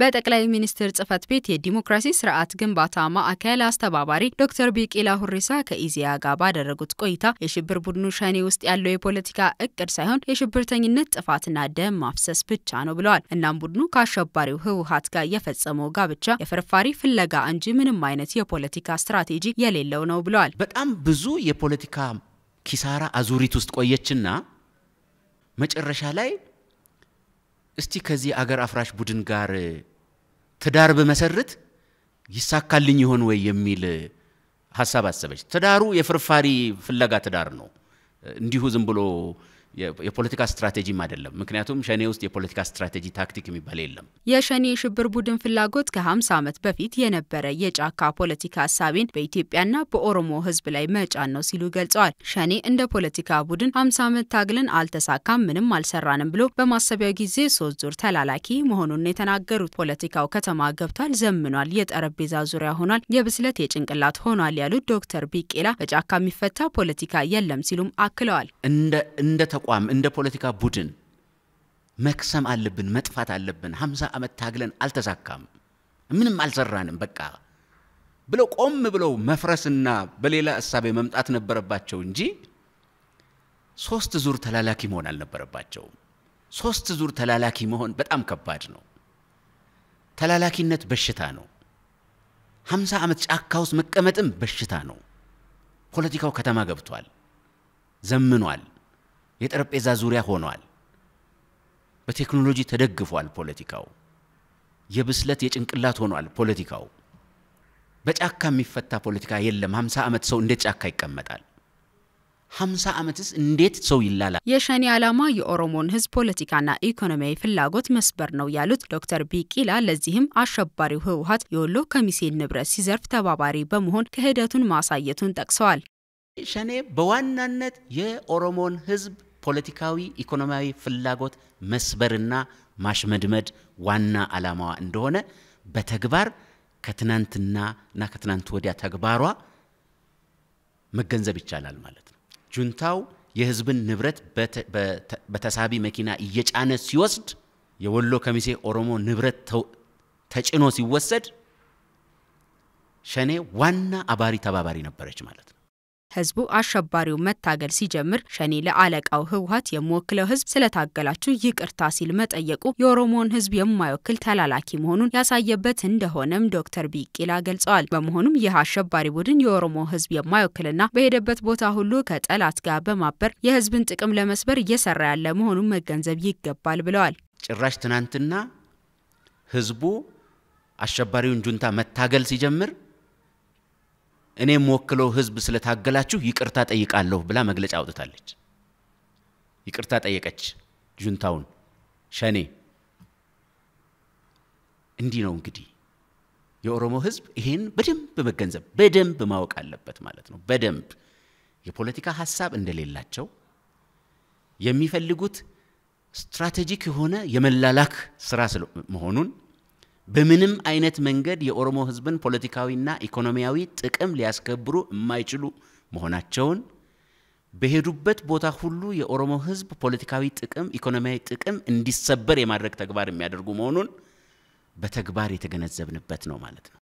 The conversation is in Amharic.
በጠቅላይ ሚኒስትር ጽፈት ቤት የዲሞክራሲ ስርዓት ግንባታ ማዕከል አስተባባሪ ዶክተር ቢቂላ ሁሪሳ ከኢዚያ ጋር ባደረጉት ቆይታ የሽብር ቡድኑ ሻኔ ውስጥ ያለው የፖለቲካ እቅድ ሳይሆን የሽብርተኝነት ጥፋትና ደም ማፍሰስ ብቻ ነው ብለዋል። እናም ቡድኑ ካሸባሪው ህወሓት ጋር የፈጸመው ጋብቻ የፈርፋሪ ፍለጋ እንጂ ምንም አይነት የፖለቲካ ስትራቴጂ የሌለው ነው ብለዋል። በጣም ብዙ የፖለቲካ ኪሳራ አዙሪት ውስጥ ቆየችና መጨረሻ ላይ እስቲ ከዚህ አገር አፍራሽ ቡድን ጋር ትዳር በመሰረት ይሳካልኝ ይሆን ወይ የሚል ሐሳብ አሰበች። ትዳሩ የፍርፋሪ ፍለጋ ትዳር ነው። እንዲሁ ዝም ብሎ የፖለቲካ ስትራቴጂ አይደለም። ምክንያቱም ሸኔ ውስጥ የፖለቲካ ስትራቴጂ ታክቲክ የሚባል የለም። የሸኔ ሽብር ቡድን ፍላጎት ከ50 ዓመት በፊት የነበረ የጫካ ፖለቲካ ሐሳብን በኢትዮጵያና በኦሮሞ ህዝብ ላይ መጫን ነው ሲሉ ገልጸዋል። ሸኔ እንደ ፖለቲካ ቡድን 50 ዓመት ታግለን አልተሳካም ምንም አልሰራንም ብሎ በማሰቢያው ጊዜ ሶስት ዙር ተላላኪ መሆኑን የተናገሩት ፖለቲካው ከተማ ገብቷል ዘምኗል የጠረጴዛ ዙሪያ ሆኗል የብስለት የጭንቅላት ሆኗል ያሉት ዶክተር ቢቂላ በጫካ የሚፈታ ፖለቲካ የለም ሲሉም አክለዋል። እንደ ተቋም እንደ ፖለቲካ ቡድን መክሰም አለብን መጥፋት አለብን 50 ዓመት ታግለን አልተሳካም ምንም አልሰራንም በቃ ብለው ቆም ብለው መፍረስና በሌላ ሐሳብ መምጣት ነበረባቸው እንጂ ሶስት ዙር ተላላኪ መሆን አልነበረባቸው። ሶስት ዙር ተላላኪ መሆን በጣም ከባድ ነው። ተላላኪነት በሽታ ነው። 50 ዓመት ጫካ ውስጥ መቀመጥም በሽታ ነው። ፖለቲካው ከተማ ገብቷል ዘምኗል የጠረጴዛ ዙሪያ ሆኗል በቴክኖሎጂ ተደግፏል ፖለቲካው የብስለት የጭንቅላት ሆኗል ፖለቲካው በጫካ የሚፈታ ፖለቲካ የለም። 50 ዓመት ሰው እንደ ጫካ ይቀመጣል? 50 ዓመትስ እንዴት ሰው ይላላል? የሸኔ ዓላማ የኦሮሞን ህዝብ ፖለቲካና ኢኮኖሚያዊ ፍላጎት መስበር ነው ያሉት ዶክተር ቢቂላ ለዚህም አሸባሪው ህወሓት የወሎ ከሚሴን ንብረት ሲዘርፍ ተባባሪ በመሆን ከህደቱን ማሳየቱን ጠቅሰዋል። ሸኔ በዋናነት የኦሮሞን ህዝብ ፖለቲካዊ ኢኮኖሚያዊ ፍላጎት መስበርና ማሽመድመድ ዋና ዓላማዋ እንደሆነ በተግባር ከትናንትናና ከትናንት ወዲያ ተግባሯ መገንዘብ ይቻላል ማለት ነው። ጁንታው የህዝብን ንብረት በተሳቢ መኪና እየጫነ ሲወስድ የወሎ ከሚሴ ኦሮሞ ንብረት ተጭኖ ሲወሰድ ሸኔ ዋና አባሪ ተባባሪ ነበረች ማለት ነው። ህዝቡ አሸባሪው መታገል ሲጀምር ሸኔ ለአለቃው ህወሓት የሞክለው ህዝብ ስለታገላችሁ ይቅርታ ሲል መጠየቁ የኦሮሞን ህዝብ የማይወክል ተላላኪ መሆኑን ያሳየበት እንደሆነም ዶክተር ቢቂላ ገልጸዋል። በመሆኑም የአሸባሪ ቡድን የኦሮሞ ህዝብ የማይወክልና በሄደበት ቦታ ሁሉ ከጠላት ጋር በማበር የህዝብን ጥቅም ለመስበር እየሰራ ያለ መሆኑን መገንዘብ ይገባል ብለዋል። ጭራሽ ትናንትና ህዝቡ አሸባሪውን ጁንታ መታገል ሲጀምር እኔ ሞክለው ህዝብ ስለታገላችሁ ይቅርታ ጠይቃለሁ ብላ መግለጫ አውጥታለች። ይቅርታ ጠየቀች ጁንታውን ሸኔ። እንዲህ ነው እንግዲህ የኦሮሞ ህዝብ ይሄን በደንብ መገንዘብ በደንብ ማወቅ አለበት ማለት ነው። በደንብ የፖለቲካ ሐሳብ እንደሌላቸው የሚፈልጉት ስትራቴጂክ የሆነ የመላላክ ስራ መሆኑን በምንም አይነት መንገድ የኦሮሞ ህዝብን ፖለቲካዊና ኢኮኖሚያዊ ጥቅም ሊያስከብሩ የማይችሉ መሆናቸውን በሄዱበት ቦታ ሁሉ የኦሮሞ ህዝብ ፖለቲካዊ ጥቅም ኢኮኖሚያዊ ጥቅም እንዲሰበር የማድረግ ተግባር የሚያደርጉ መሆኑን በተግባር የተገነዘብንበት ነው ማለት ነው።